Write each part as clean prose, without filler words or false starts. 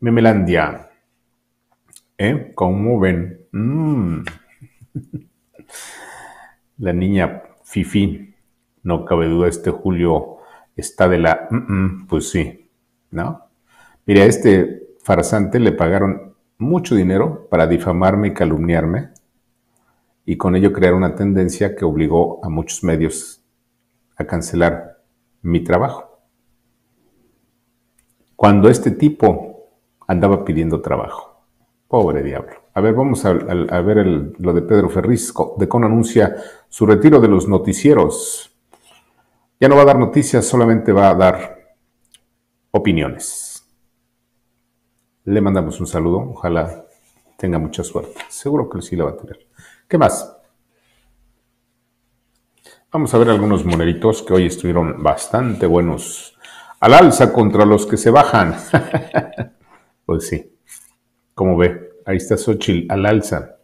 Memelandia. ¿Cómo ven? La niña Fifi. No cabe duda, este Julio está de la... pues sí, ¿no? Mira, a este farsante le pagaron mucho dinero para difamarme y calumniarme y con ello crear una tendencia que obligó a muchos medios a cancelar mi trabajo. Cuando este tipo andaba pidiendo trabajo. Pobre diablo. A ver, vamos a ver lo de Pedro Ferriz. Decon anuncia su retiro de los noticieros. Ya no va a dar noticias, solamente va a dar opiniones. Le mandamos un saludo. Ojalá tenga mucha suerte. Seguro que sí la va a tener. ¿Qué más? Vamos a ver algunos moneritos que hoy estuvieron bastante buenos. Al alza contra los que se bajan. Pues sí. Como ve, ahí está Xochitl al alza.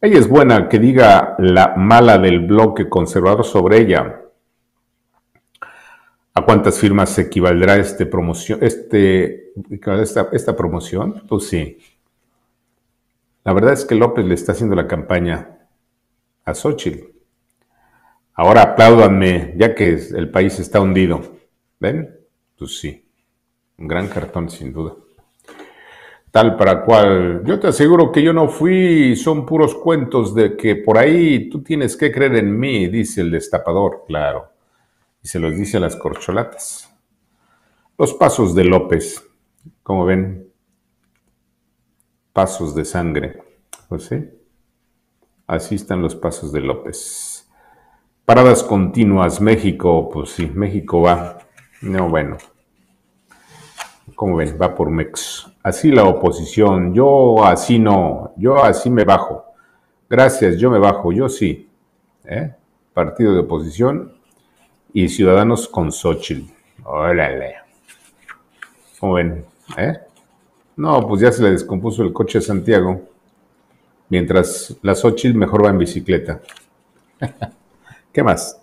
Ella es buena que diga la mala del bloque conservador sobre ella. ¿A cuántas firmas equivaldrá esta promoción? Pues sí. La verdad es que López le está haciendo la campaña a Xochitl. Ahora apláudanme, ya que el país está hundido. ¿Ven? Pues sí. Un gran cartón, sin duda. Tal para cual. Yo te aseguro que yo no fui. Son puros cuentos de que por ahí tú tienes que creer en mí, dice el destapador. Claro. Y se los dice a las corcholatas. Los pasos de López, como ven, pasos de sangre. Pues sí, así están los pasos de López. Paradas continuas, México, pues sí, México va. No, bueno, como ven, va por Mex. Así la oposición, yo así no, yo así me bajo. Gracias, yo me bajo, yo sí. Partido de oposición. Y Ciudadanos con Xochitl. ¡Órale! ¿Cómo ven? No, pues ya se le descompuso el coche a Santiago. Mientras la Xochitl mejor va en bicicleta. ¿Qué más?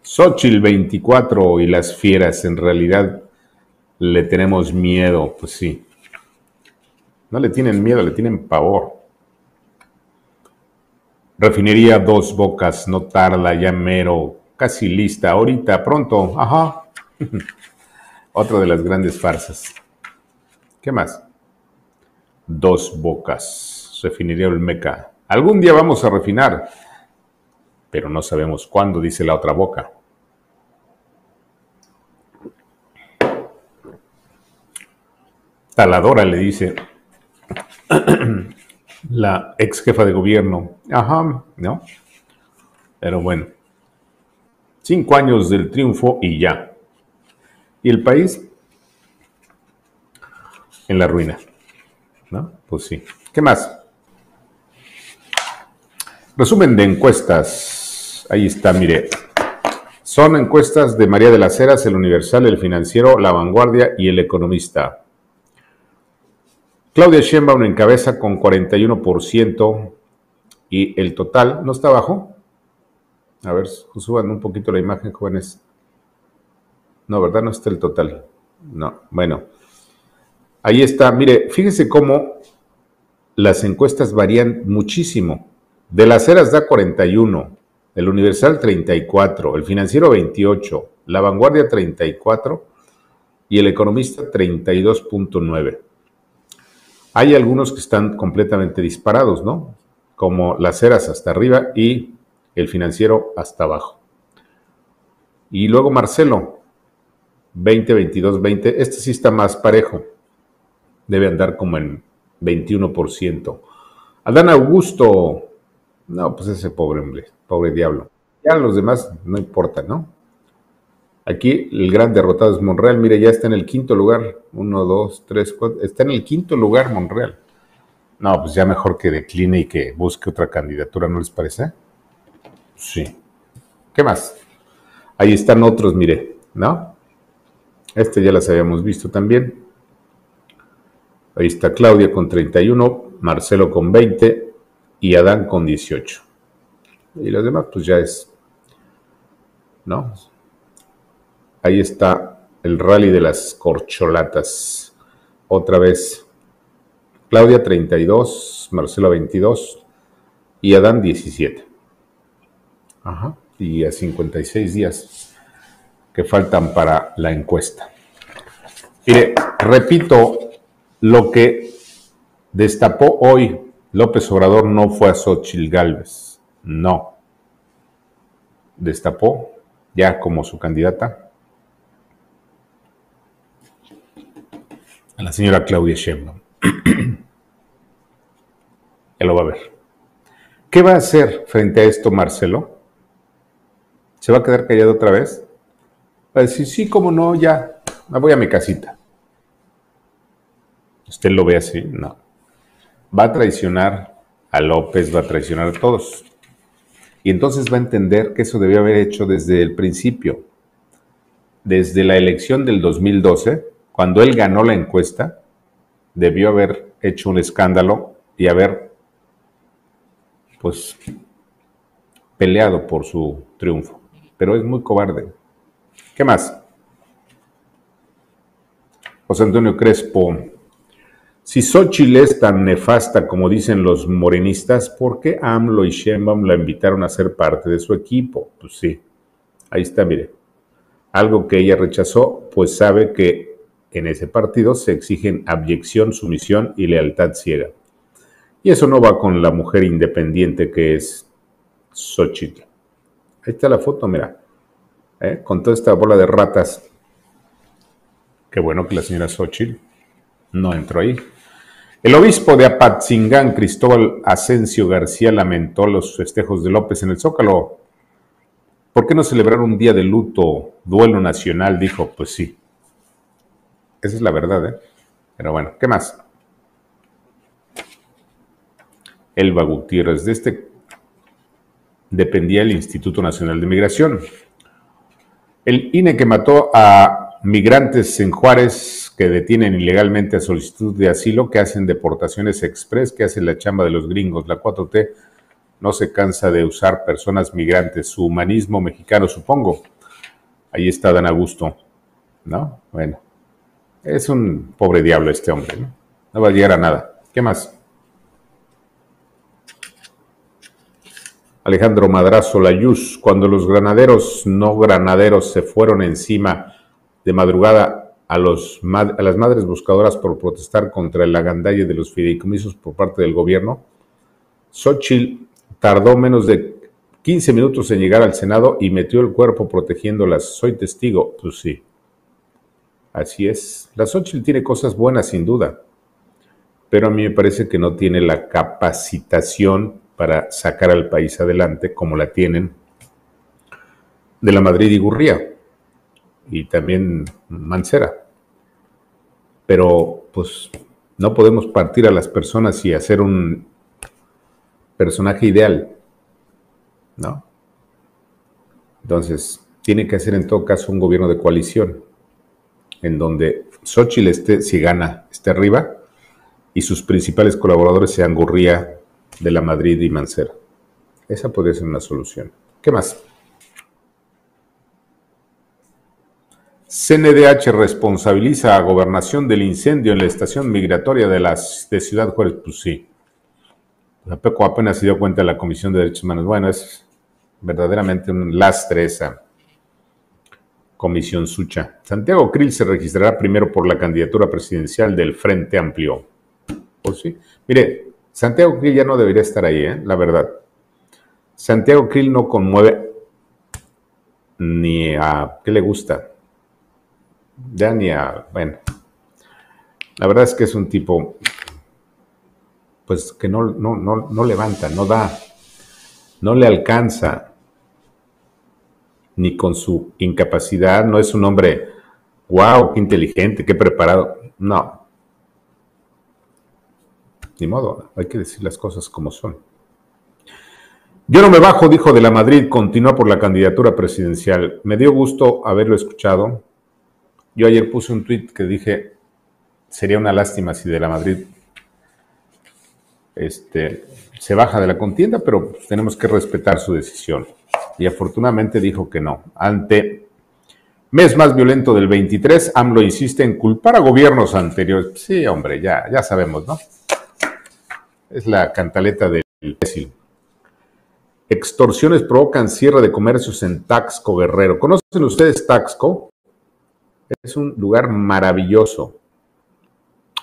Xochitl 24 y las fieras. En realidad le tenemos miedo. Pues sí. No le tienen miedo, le tienen pavor. Refinería Dos Bocas, no tarda, ya mero, casi lista, ahorita, pronto, ajá. Otra de las grandes farsas. ¿Qué más? Dos Bocas, Refinería el Olmeca. Algún día vamos a refinar, pero no sabemos cuándo, dice la otra boca. Taladora, le dice... la ex jefa de gobierno. Ajá, ¿no? Pero bueno. 5 años del triunfo y ya. Y el país en la ruina. ¿No? Pues sí. ¿Qué más? Resumen de encuestas. Ahí está, mire. Son encuestas de María de las Heras, El Universal, El Financiero, La Vanguardia y El Economista. Claudia Sheinbaum encabeza con 41% y el total, ¿no está abajo? A ver, suban un poquito la imagen, jóvenes. No, ¿verdad? No está el total. No, bueno. Ahí está. Mire, fíjese cómo las encuestas varían muchísimo. De las Heras da 41, el Universal 34, el Financiero 28, la Vanguardia 34 y el Economista 32.9. Hay algunos que están completamente disparados, ¿no? Como las Heras hasta arriba y el Financiero hasta abajo. Y luego Marcelo, 20, 22, 20. Este sí está más parejo. Debe andar como en 21%. Adán Augusto. No, pues ese pobre hombre, pobre diablo. Ya los demás no importa, ¿no? Aquí el gran derrotado es Monreal. Mire, ya está en el quinto lugar. 1, 2, 3, 4. Está en el quinto lugar Monreal. No, pues ya mejor que decline y que busque otra candidatura, ¿no les parece? Sí. ¿Qué más? Ahí están otros, mire, ¿no? Este ya las habíamos visto también. Ahí está Claudia con 31, Marcelo con 20 y Adán con 18. Y los demás, pues ya es, ¿no? Ahí está el rally de las corcholatas. Otra vez, Claudia 32, Marcelo 22 y Adán 17. Ajá. Y a 56 días que faltan para la encuesta. Mire, repito, lo que destapó hoy López Obrador no fue a Xochitl Gálvez, no. Destapó ya como su candidata a la señora Claudia Sheinbaum. Ya lo va a ver. ¿Qué va a hacer frente a esto Marcelo? ¿Se va a quedar callado otra vez? Va a decir, sí, cómo no, ya, me voy a mi casita. ¿Usted lo ve así? No. Va a traicionar a López, va a traicionar a todos. Y entonces va a entender que eso debió haber hecho desde el principio. Desde la elección del 2012, cuando él ganó la encuesta, debió haber hecho un escándalo y haber, pues, peleado por su triunfo. Pero es muy cobarde. ¿Qué más? José Antonio Crespo. Si Xochitl es tan nefasta como dicen los morenistas, ¿por qué AMLO y Sheinbaum la invitaron a ser parte de su equipo? Pues sí, ahí está, mire. Algo que ella rechazó, pues sabe que en ese partido se exigen abyección, sumisión y lealtad ciega. Y eso no va con la mujer independiente que es Xochitl. Ahí está la foto, mira. Con toda esta bola de ratas. Qué bueno que la señora Xochitl no entró ahí. El obispo de Apatzingán, Cristóbal Asencio García, lamentó los festejos de López en el Zócalo. ¿Por qué no celebrar un día de luto, duelo nacional? Dijo, pues sí. Esa es la verdad, ¿eh? Pero bueno, ¿qué más? Elba Gutiérrez, de este dependía el Instituto Nacional de Migración. El INE que mató a migrantes en Juárez que detienen ilegalmente a solicitud de asilo, que hacen deportaciones express, que hacen la chamba de los gringos. La 4T no se cansa de usar personas migrantes. Su humanismo mexicano, supongo. Ahí está Adán Augusto, ¿no? Bueno, es un pobre diablo este hombre, ¿no? No va a llegar a nada. ¿Qué más? Alejandro Madrazo Layus. Cuando los granaderos, no granaderos, se fueron encima de madrugada a las madres buscadoras por protestar contra el agandalle de los fideicomisos por parte del gobierno, Xochitl tardó menos de 15 minutos en llegar al Senado y metió el cuerpo protegiéndolas. Soy testigo. Pues sí, así es. La Xochitl tiene cosas buenas, sin duda, pero a mí me parece que no tiene la capacitación para sacar al país adelante como la tienen de la Madrid y Gurría. Y también Mancera. Pero, pues, no podemos partir a las personas y hacer un personaje ideal, ¿no? Entonces, tiene que hacer en todo caso un gobierno de coalición, en donde Xochitl esté, si gana, esté arriba, y sus principales colaboradores sean Gurría, de la Madrid y Mancera. Esa podría ser una solución. ¿Qué más? CNDH responsabiliza a Gobernación del incendio en la estación migratoria de Ciudad Juárez. Pues sí. Tampoco apenas se dio cuenta de la Comisión de Derechos Humanos. Bueno, es verdaderamente un lastre esa comisión sucha. Santiago Creel se registrará primero por la candidatura presidencial del Frente Amplio. Pues sí. Mire, Santiago Creel ya no debería estar ahí, la verdad. Santiago Creel no conmueve ni a qué le gusta. Ya ni a... Bueno, la verdad es que es un tipo, pues, que no levanta, no da, no le alcanza, ni con su incapacidad. No es un hombre, wow, qué inteligente, qué preparado. No. Ni modo, hay que decir las cosas como son. Yo no me bajo, dijo de la Madrid, continúa por la candidatura presidencial. Me dio gusto haberlo escuchado. Yo ayer puse un tuit que dije, sería una lástima si de la Madrid se baja de la contienda, pero tenemos que respetar su decisión. Y afortunadamente dijo que no, ante Mes más violento del 23, AMLO insiste en culpar a gobiernos anteriores. Sí, hombre, ya sabemos, ¿no? Es la cantaleta del imbécil. Extorsiones provocan cierre de comercios en Taxco, Guerrero. ¿Conocen ustedes Taxco? Es un lugar maravilloso.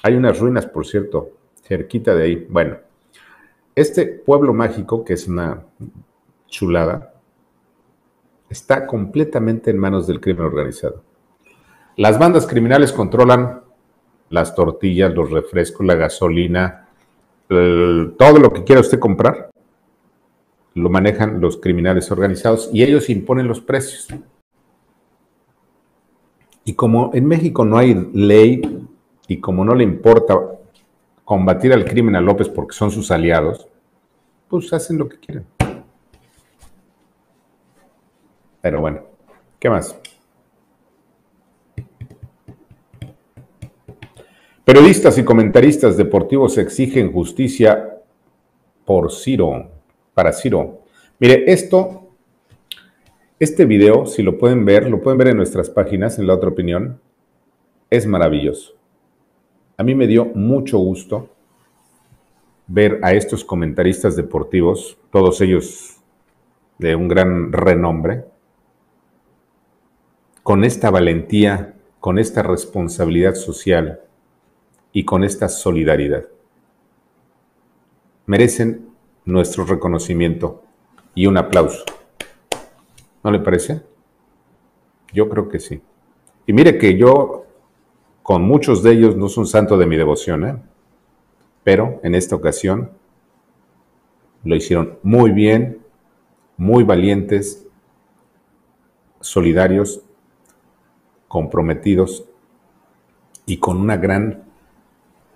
Hay unas ruinas, por cierto, cerquita de ahí. Bueno, este pueblo mágico, que es una chulada, está completamente en manos del crimen organizado. Las bandas criminales controlan las tortillas, los refrescos, la gasolina, todo lo que quiera usted comprar, lo manejan los criminales organizados y ellos imponen los precios. Y como en México no hay ley y como no le importa combatir al crimen a López porque son sus aliados, pues hacen lo que quieren. Pero bueno, ¿qué más? Periodistas y comentaristas deportivos exigen justicia por Ciro, para Ciro. Mire, este video, si lo pueden ver en nuestras páginas, en La Otra Opinión, es maravilloso. A mí me dio mucho gusto ver a estos comentaristas deportivos, todos ellos de un gran renombre, con esta valentía, con esta responsabilidad social y con esta solidaridad. Merecen nuestro reconocimiento y un aplauso. ¿No le parece? Yo creo que sí. Y mire que yo, con muchos de ellos, no son santo de mi devoción, ¿eh? Pero en esta ocasión lo hicieron muy bien, muy valientes, solidarios, comprometidos y con una gran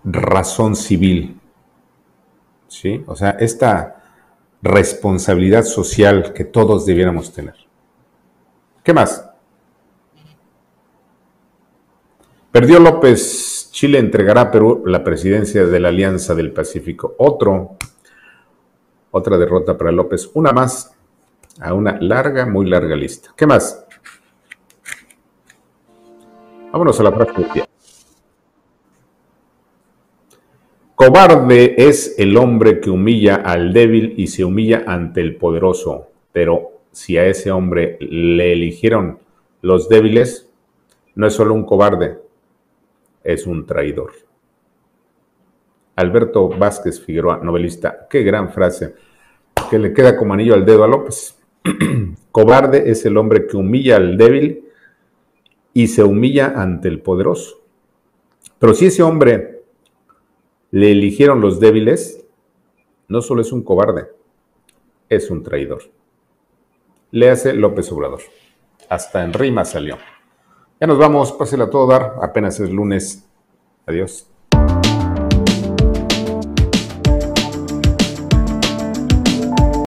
razón civil, ¿sí? O sea, esta responsabilidad social que todos debiéramos tener. ¿Qué más? Perdió López, Chile entregará a Perú la presidencia de la Alianza del Pacífico. Otra derrota para López, una más a una larga, muy larga lista. ¿Qué más? Vámonos a la práctica. Cobarde es el hombre que humilla al débil y se humilla ante el poderoso. Pero si a ese hombre le eligieron los débiles, no es solo un cobarde, es un traidor. Alberto Vázquez Figueroa, novelista. Qué gran frase, que le queda como anillo al dedo a López. Cobarde es el hombre que humilla al débil y se humilla ante el poderoso. Pero si ese hombre le eligieron los débiles, no solo es un cobarde, es un traidor. Le hace López Obrador. Hasta en rima salió. Ya nos vamos, pásela a todo dar, apenas es lunes. Adiós.